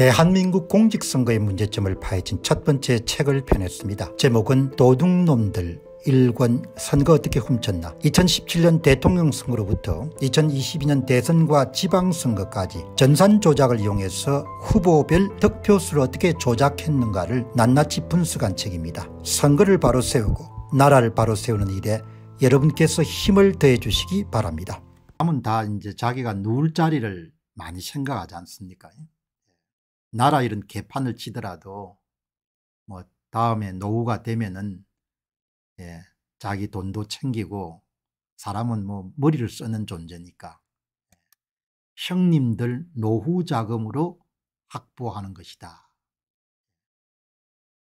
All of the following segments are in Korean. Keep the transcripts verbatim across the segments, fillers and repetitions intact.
대한민국 공직선거의 문제점을 파헤친 첫 번째 책을 펴냈습니다. 제목은 도둑놈들 일권 선거 어떻게 훔쳤나. 이천십칠 년 대통령 선거로부터 이천이십이 년 대선과 지방선거까지 전산 조작을 이용해서 후보별 득표수를 어떻게 조작했는가를 낱낱이 분석한 책입니다. 선거를 바로 세우고 나라를 바로 세우는 일에 여러분께서 힘을 더해 주시기 바랍니다. 남은 다 이제 자기가 누울 자리를 많이 생각하지 않습니까? 나라 이런 개판을 치더라도 뭐 다음에 노후가 되면은 예, 자기 돈도 챙기고 사람은 뭐 머리를 쓰는 존재니까 형님들 노후 자금으로 확보하는 것이다.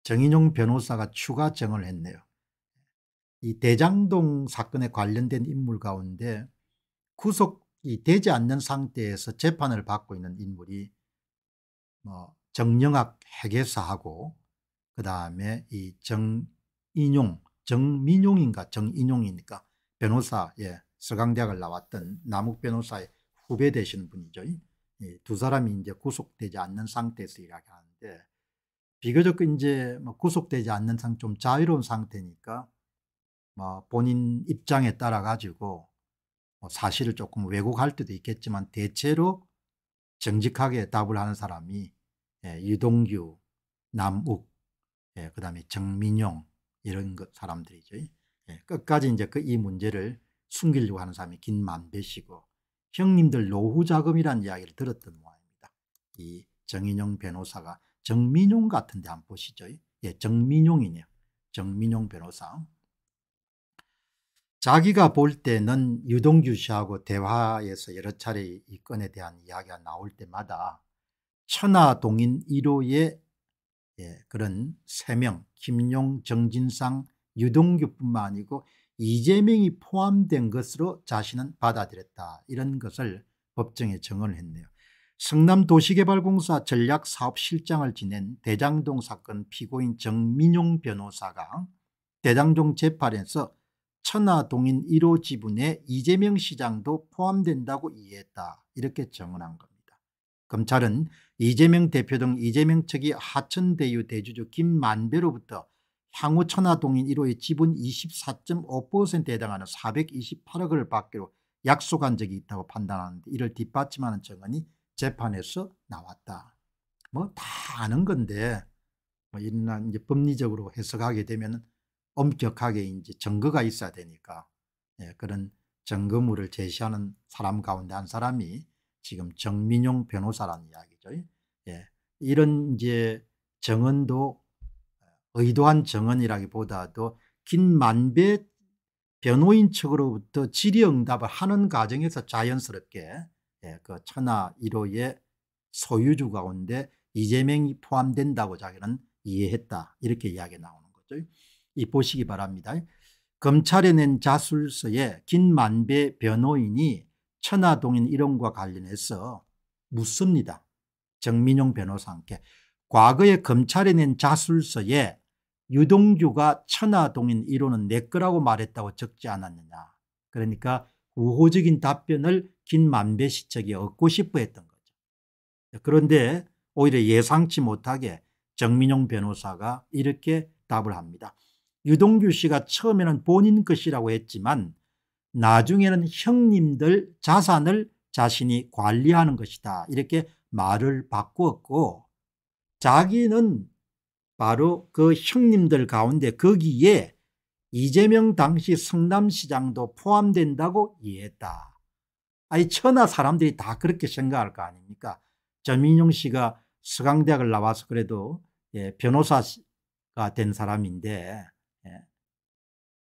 정인용 변호사가 추가 정을 했네요. 이 대장동 사건에 관련된 인물 가운데 구속이 되지 않는 상태에서 재판을 받고 있는 인물이 뭐 정영학 회계사하고 그 다음에 이 정인용 정민용인가 정인용이니까 변호사, 예, 서강대학을 나왔던 남욱 변호사의 후배 되시는 분이죠. 예, 두 사람이 이제 구속되지 않는 상태에서 이야기하는데 비교적 이제 뭐 구속되지 않는 상 좀 자유로운 상태니까 뭐 본인 입장에 따라 가지고 뭐 사실을 조금 왜곡할 때도 있겠지만 대체로 정직하게 답을 하는 사람이 예, 유동규, 남욱, 예, 그 다음에 정민용 이런 것 사람들이죠. 예, 끝까지 이제 그 이 문제를 숨기려고 하는 사람이 김만배 씨고 형님들 노후 자금이란 이야기를 들었던 모양입니다. 이 정인용 변호사가 정민용 같은데 한번 보시죠. 예, 정민용이네요. 정민용 변호사. 자기가 볼 때는 유동규 씨하고 대화에서 여러 차례 이 건에 대한 이야기가 나올 때마다 천화동인 일 호의 예, 그런 세 명, 김용, 정진상, 유동규뿐만 아니고 이재명이 포함된 것으로 자신은 받아들였다. 이런 것을 법정에 증언을 했네요. 성남도시개발공사 전략사업실장을 지낸 대장동 사건 피고인 정민용 변호사가 대장동 재판에서 천화동인 일 호 지분에 이재명 시장도 포함된다고 이해했다. 이렇게 증언한 겁니다. 검찰은 이재명 대표 등 이재명 측이 화천대유 대주주 김만배로부터 향후 천화동인 일 호의 지분 이십사 점 오 퍼센트에 해당하는 사백이십팔억을 받기로 약속한 적이 있다고 판단하는데 이를 뒷받침하는 증언이 재판에서 나왔다. 뭐 다 아는 건데 뭐 이런 이제 법리적으로 해석하게 되면 엄격하게 이제 증거가 있어야 되니까 예, 그런 증거물을 제시하는 사람 가운데 한 사람이 지금 정민용 변호사라는 이야기죠. 예. 이런 이제 정언도 의도한 정언이라기보다도 김만배 변호인 측으로부터 질의응답을 하는 과정에서 자연스럽게 예, 그 천하 일 호의 소유주 가운데 이재명이 포함된다고 자기는 이해했다. 이렇게 이야기 나오는 거죠. 이 보시기 바랍니다. 검찰에 낸 자술서에 김만배 변호인이 천화동인 일 호과 관련해서 묻습니다. 정민용 변호사께 과거에 검찰에 낸 자술서에 유동규가 천화동인 일 호는 내 거라고 말했다고 적지 않았느냐. 그러니까 우호적인 답변을 김만배 씨 측이 얻고 싶어 했던 거죠. 그런데 오히려 예상치 못하게 정민용 변호사가 이렇게 답을 합니다. 유동규 씨가 처음에는 본인 것이라고 했지만 나중에는 형님들 자산을 자신이 관리하는 것이다. 이렇게 말을 바꾸었고 자기는 바로 그 형님들 가운데 거기에 이재명 당시 성남시장도 포함된다고 이해했다. 아니 천하 사람들이 다 그렇게 생각할 거 아닙니까? 정민용 씨가 서강대학을 나와서 그래도 예, 변호사가 된 사람인데 예,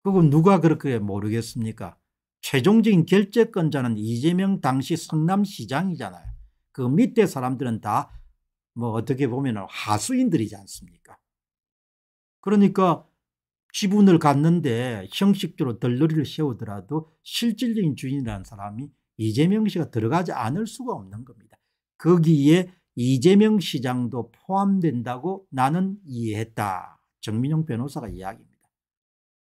그건 누가 그렇게 모르겠습니까? 최종적인 결재권자는 이재명 당시 성남시장이잖아요. 그 밑에 사람들은 다 뭐 어떻게 보면 하수인들이지 않습니까? 그러니까 지분을 갖는데 형식적으로 덜러리를 세우더라도 실질적인 주인이라는 사람이 이재명 씨가 들어가지 않을 수가 없는 겁니다. 거기에 이재명 시장도 포함된다고 나는 이해했다. 정민용 변호사가 이야기입니다.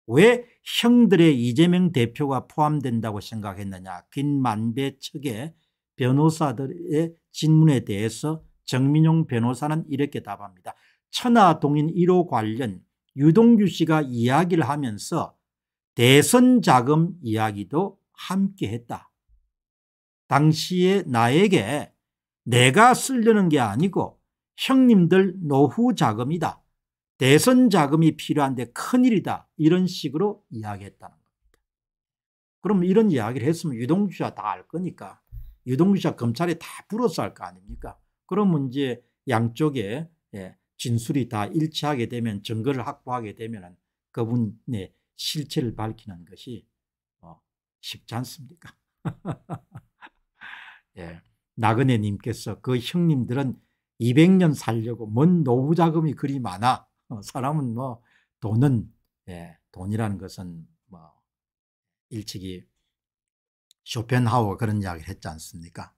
왜 형들의 이재명 대표가 포함된다고 생각했느냐. 김만배 측의 변호사들의 질문에 대해서 정민용 변호사는 이렇게 답합니다. 천화동인 일 호 관련 유동규 씨가 이야기를 하면서 대선 자금 이야기도 함께 했다. 당시에 나에게 내가 쓰려는 게 아니고 형님들 노후 자금이다. 대선 자금이 필요한데 큰일이다. 이런 식으로 이야기했다는 겁니다. 그럼 이런 이야기를 했으면 유동규 씨가 다 알 거니까 유동규 씨가 검찰에 다 불어서 할 거 아닙니까? 그러면 이제 양쪽에 진술이 다 일치하게 되면 증거를 확보하게 되면 그분의 실체를 밝히는 것이 쉽지 않습니까? 예, 나그네님께서 그 형님들은 이백 년 살려고 뭔 노후 자금이 그리 많아. 사람은 뭐 돈은 예, 돈이라는 것은 뭐 일찍이 쇼펜하우어 그런 이야기를 했지 않습니까?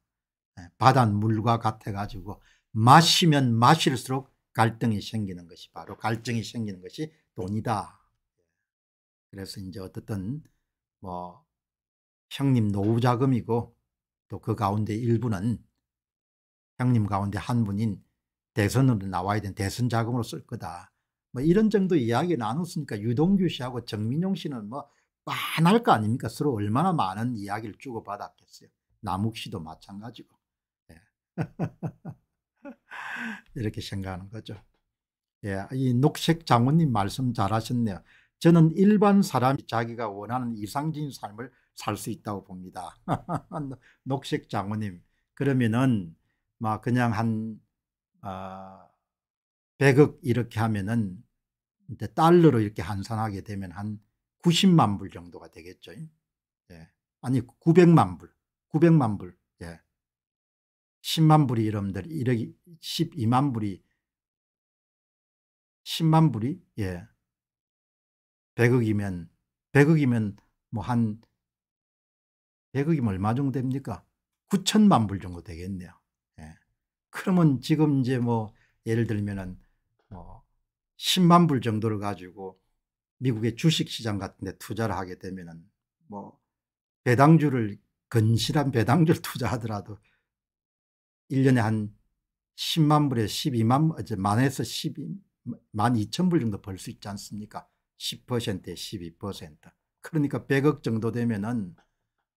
예, 바닷 물과 같아가지고 마시면 마실수록 갈등이 생기는 것이 바로 갈증이 생기는 것이 돈이다. 그래서 이제 어쨌든 뭐 형님 노후 자금이고 또 그 가운데 일부는 형님 가운데 한 분인 대선으로 나와야 된 대선 자금으로 쓸 거다. 뭐 이런 정도 이야기 나눴으니까 유동규 씨하고 정민용 씨는 뭐 빤할 거 아닙니까? 서로 얼마나 많은 이야기를 주고받았겠어요. 남욱 씨도 마찬가지고. 네. 이렇게 생각하는 거죠. 예, 이 녹색 장모님 말씀 잘하셨네요. 저는 일반 사람이 자기가 원하는 이상적인 삶을 살 수 있다고 봅니다. 녹색 장모님 그러면은 막 그냥 한 어, 백억 이렇게 하면은 달러로 이렇게 환산하게 되면 한 구십만 불 정도가 되겠죠. 예. 아니 구백만 불, 구백만 불. 예. 십만 불이 여러분들 일억이 십이만 불이 십만 불이 예. 백억이면 백억이면 뭐 한 백억이면 얼마 정도 됩니까? 구천만 불 정도 되겠네요. 예. 그러면 지금 이제 뭐 예를 들면은 뭐 십만 불 정도를 가지고 미국의 주식시장 같은 데 투자를 하게 되면은 뭐 배당주를 건실한 배당주를 투자하더라도 일 년에 한 십만 불에 십이만, 만에서 십이만 이천 불 정도 벌 수 있지 않습니까? 십 퍼센트에 십이 퍼센트. 그러니까 백억 정도 되면은,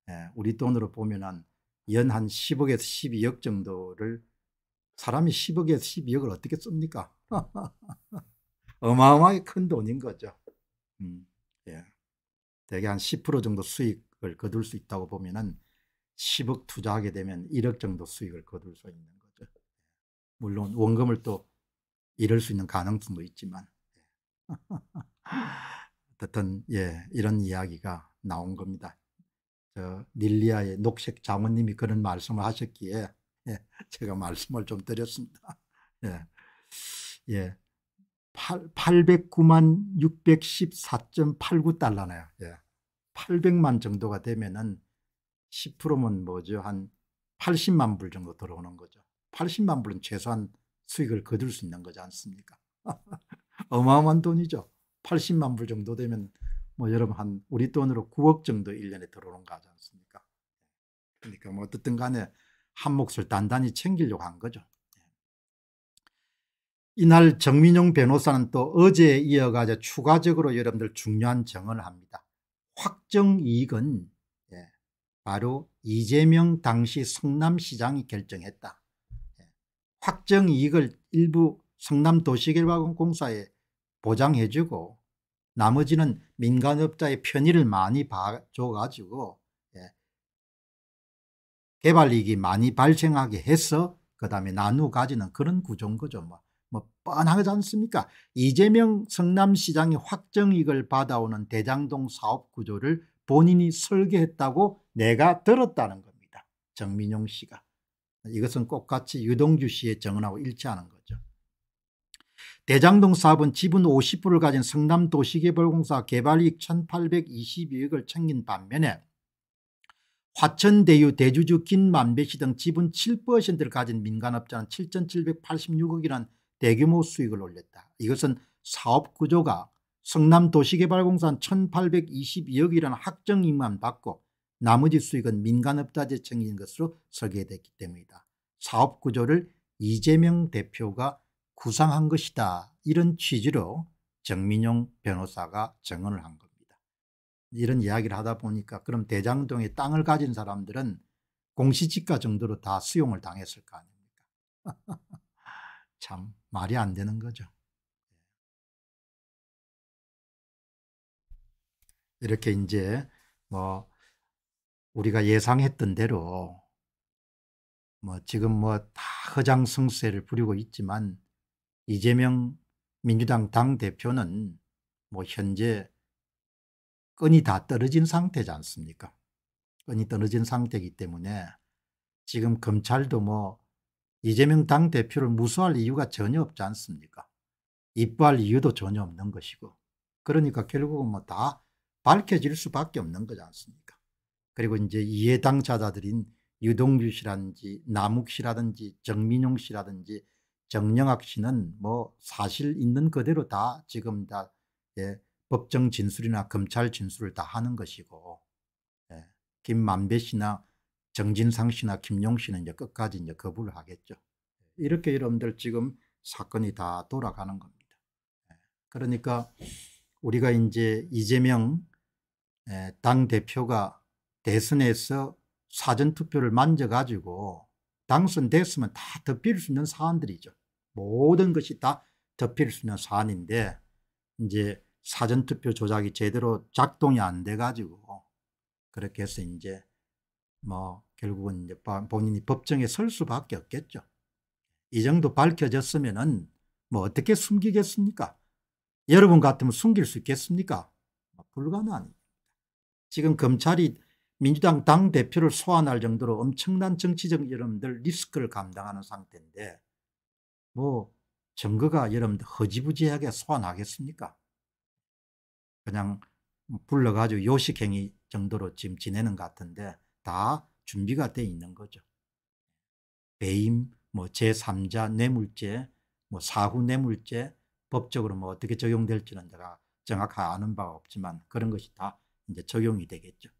예, 우리 돈으로 보면은 연 한 십억에서 십이억 정도를 사람이 십억에서 십이억을 어떻게 씁니까? 어마어마하게 큰 돈인 거죠. 음, 예. 대개 한 십 퍼센트 정도 수익을 거둘 수 있다고 보면은 십억 투자하게 되면 일억 정도 수익을 거둘 수 있는 거죠. 물론 원금을 또 잃을 수 있는 가능성도 있지만 어쨌든 예, 이런 이야기가 나온 겁니다. 저 닐리아의 녹색 장모님이 그런 말씀을 하셨기에 예, 제가 말씀을 좀 드렸습니다. 예, 예, 팔백구만 육백십사 점 팔구 달러네요. 예, 팔백만 정도가 되면은 십 퍼센트면 뭐죠? 한 팔십만 불 정도 들어오는 거죠. 팔십만 불은 최소한 수익을 거둘 수 있는 거지 않습니까? 어마어마한 돈이죠. 팔십만 불 정도 되면 뭐 여러분 한 우리 돈으로 구억 정도 일 년에 들어오는 거 하지 않습니까? 그러니까 뭐 어쨌든 간에 한 몫을 단단히 챙기려고 한 거죠. 이날 정민용 변호사는 또 어제에 이어가자 추가적으로 여러분들 중요한 증언을 합니다. 확정 이익은 바로 이재명 당시 성남시장이 결정했다. 확정이익을 일부 성남도시개발공사에 보장해주고 나머지는 민간업자의 편의를 많이 봐줘가지고 개발이익이 많이 발생하게 해서 그 다음에 나누어 가지는 그런 구조인 거죠. 뭐, 뭐 뻔하지 않습니까? 이재명 성남시장이 확정이익을 받아오는 대장동 사업구조를 본인이 설계했다고 내가 들었다는 겁니다. 정민용 씨가. 이것은 똑같이 유동규 씨의 증언하고 일치하는 거죠. 대장동 사업은 지분 오십 퍼센트를 가진 성남도시개발공사 개발이익 천팔백이십이억을 챙긴 반면에 화천대유 대주주 김만배 씨 등 지분 칠 퍼센트를 가진 민간업자는 칠천칠백팔십육억이라는 대규모 수익을 올렸다. 이것은 사업구조가 성남도시개발공사는 천팔백이십이억이라는 확정이익만 받고 나머지 수익은 민간업자재 챙긴 것으로 설계됐기 때문이다. 사업구조를 이재명 대표가 구상한 것이다, 이런 취지로 정민용 변호사가 증언을 한 겁니다. 이런 이야기를 하다 보니까 그럼 대장동에 땅을 가진 사람들은 공시지가 정도로 다 수용을 당했을 거 아닙니까? 참 말이 안 되는 거죠. 이렇게 이제 뭐 우리가 예상했던 대로 뭐 지금 뭐 다 허장성세를 부리고 있지만 이재명 민주당 당대표는 뭐 현재 끈이 다 떨어진 상태지 않습니까? 끈이 떨어진 상태이기 때문에 지금 검찰도 뭐 이재명 당대표를 무소할 이유가 전혀 없지 않습니까? 입부할 이유도 전혀 없는 것이고, 그러니까 결국은 뭐 다 밝혀질 수밖에 없는 거지 않습니까? 그리고 이제 이해 당사자들인 유동규 씨라든지 남욱 씨라든지 정민용 씨라든지 정영학 씨는 뭐 사실 있는 그대로 다 지금 다 예, 법정 진술이나 검찰 진술을 다 하는 것이고, 예, 김만배 씨나 정진상 씨나 김용 씨는 이제 끝까지 이제 거부를 하겠죠. 이렇게 여러분들 지금 사건이 다 돌아가는 겁니다. 예, 그러니까 우리가 이제 이재명 예, 당대표가 대선에서 사전투표를 만져가지고 당선됐으면 다 덮일 수 있는 사안들이죠. 모든 것이 다 덮일 수 있는 사안인데 이제 사전투표 조작이 제대로 작동이 안 돼가지고 그렇게 해서 이제 뭐 결국은 이제 본인이 법정에 설 수밖에 없겠죠. 이 정도 밝혀졌으면은 뭐 어떻게 숨기겠습니까? 여러분 같으면 숨길 수 있겠습니까? 불가능합니다. 지금 검찰이 민주당 당대표를 소환할 정도로 엄청난 정치적 여러분들 리스크를 감당하는 상태인데 뭐 증거가 여러분들 허지부지하게 소환하겠습니까? 그냥 불러가지고 요식행위 정도로 지금 지내는 것 같은데 다 준비가 돼 있는 거죠. 배임, 뭐 제삼자 뇌물죄, 뭐 사후 뇌물죄, 법적으로 뭐 어떻게 적용될지는 제가 정확히 아는 바가 없지만 그런 것이 다 이제 적용이 되겠죠.